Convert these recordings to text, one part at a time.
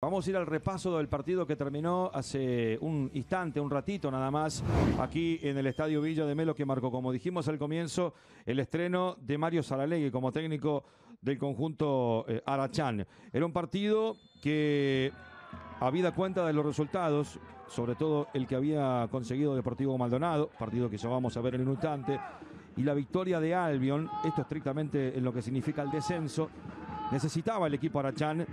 Vamos a ir al repaso del partido que terminó hace un instante, un ratito nada más, aquí en el Estadio Villa de Melo, que marcó, como dijimos al comienzo, el estreno de Mario Saralegui como técnico del conjunto Arachán. Era un partido que, habida cuenta de los resultados, sobre todo el que había conseguido Deportivo Maldonado, partido que ya vamos a ver en un instante, y la victoria de Albion, esto estrictamente en lo que significa el descenso, necesitaba el equipo Arachán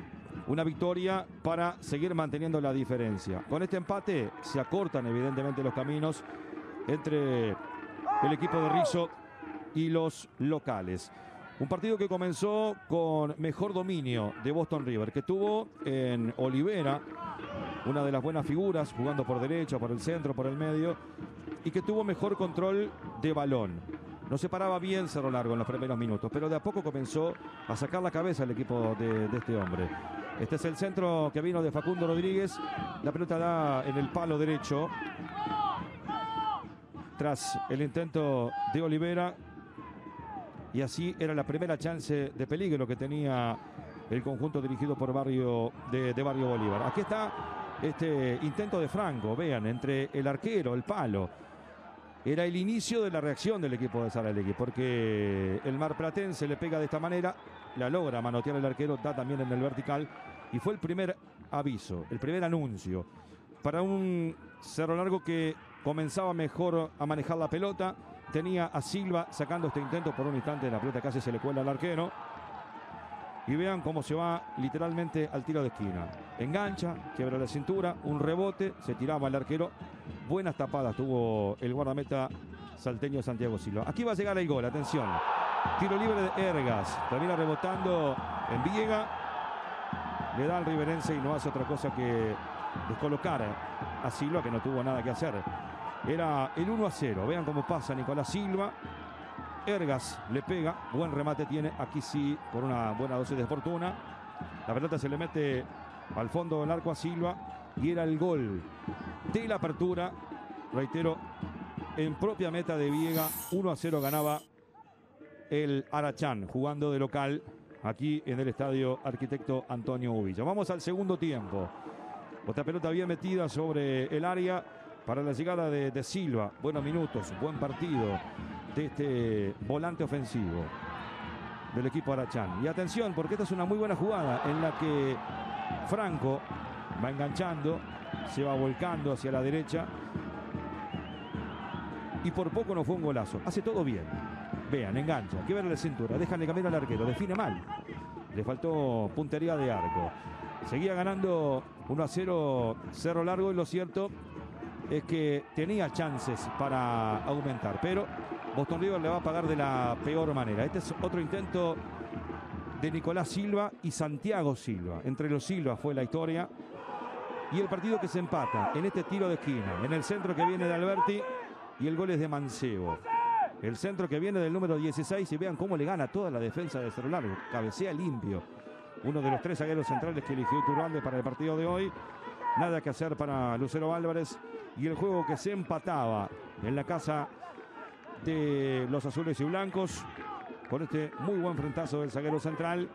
una victoria para seguir manteniendo la diferencia. Con este empate se acortan evidentemente los caminos entre el equipo de Rizzo y los locales. Un partido que comenzó con mejor dominio de Boston River, que tuvo en Olivera una de las buenas figuras, jugando por derecha, por el centro, por el medio, y que tuvo mejor control de balón. No se paraba bien Cerro Largo en los primeros minutos, pero de a poco comenzó a sacar la cabeza el equipo de este hombre. Este es el centro que vino de Facundo Rodríguez. La pelota da en el palo derecho. Tras el intento de Olivera. Y así era la primera chance de peligro que tenía el conjunto dirigido por Barrio Bolívar. Aquí está este intento de Franco. Vean, entre el arquero, el palo. Era el inicio de la reacción del equipo de Saralegui, porque el Mar Platén se le pega de esta manera, la logra manotear el arquero, da también en el vertical, y fue el primer aviso, el primer anuncio para un Cerro Largo que comenzaba mejor a manejar la pelota. Tenía a Silva sacando este intento por un instante, la pelota casi se le cuela al arquero, y vean cómo se va literalmente al tiro de esquina. Engancha, quiebra la cintura, un rebote, se tiraba el arquero. Buenas tapadas tuvo el guardameta salteño Santiago Silva. Aquí va a llegar el gol, atención. Tiro libre de Ergas, termina rebotando en Viega. Le da al riverense y no hace otra cosa que descolocar a Silva, que no tuvo nada que hacer. Era el 1-0, vean cómo pasa Nicolás Silva. Ergas le pega, buen remate tiene, aquí sí, por una buena dosis de fortuna. La pelota se le mete al fondo del arco a Silva y era el gol de la apertura, reitero, en propia meta de Viega. 1-0 ganaba el Arachán, jugando de local aquí en el estadio Arquitecto Antonio Uvilla. Vamos al segundo tiempo. Otra pelota bien metida sobre el área para la llegada de Silva. Buenos minutos, buen partido de este volante ofensivo del equipo Arachán. Y atención, porque esta es una muy buena jugada en la que Franco va enganchando, se va volcando hacia la derecha y por poco no fue un golazo. Hace todo bien. Vean, engancha, hay que ver la cintura, dejan el camino al arquero, define mal. Le faltó puntería de arco. Seguía ganando 1-0 Cerro Largo, y lo cierto es que tenía chances para aumentar, pero Boston River le va a pagar de la peor manera. Este es otro intento de Nicolás Silva y Santiago Silva. Entre los Silva fue la historia. Y el partido que se empata en este tiro de esquina, en el centro que viene de Alberti, y el gol es de Mancebo. El centro que viene del número 16, y vean cómo le gana toda la defensa de Cerro Largo. Cabecea limpio. Uno de los tres zagueros centrales que eligió Turralde para el partido de hoy. Nada que hacer para Lucero Álvarez. Y el juego que se empataba en la casa de los azules y blancos, con este muy buen frentazo del zaguero central.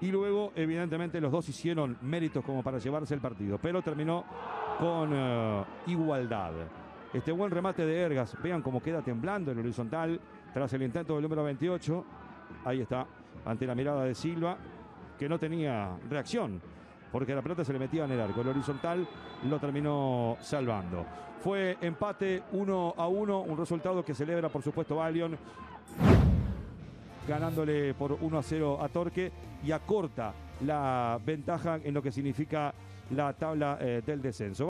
Y luego, evidentemente, los dos hicieron méritos como para llevarse el partido, pero terminó con igualdad. Este buen remate de Ergas, vean cómo queda temblando el horizontal tras el intento del número 28. Ahí está, ante la mirada de Silva, que no tenía reacción, porque la pelota se le metía en el arco. El horizontal lo terminó salvando. Fue empate 1-1, un resultado que celebra, por supuesto, Albion, ganándole por 1-0 a Torque, y acorta la ventaja en lo que significa la tabla del descenso.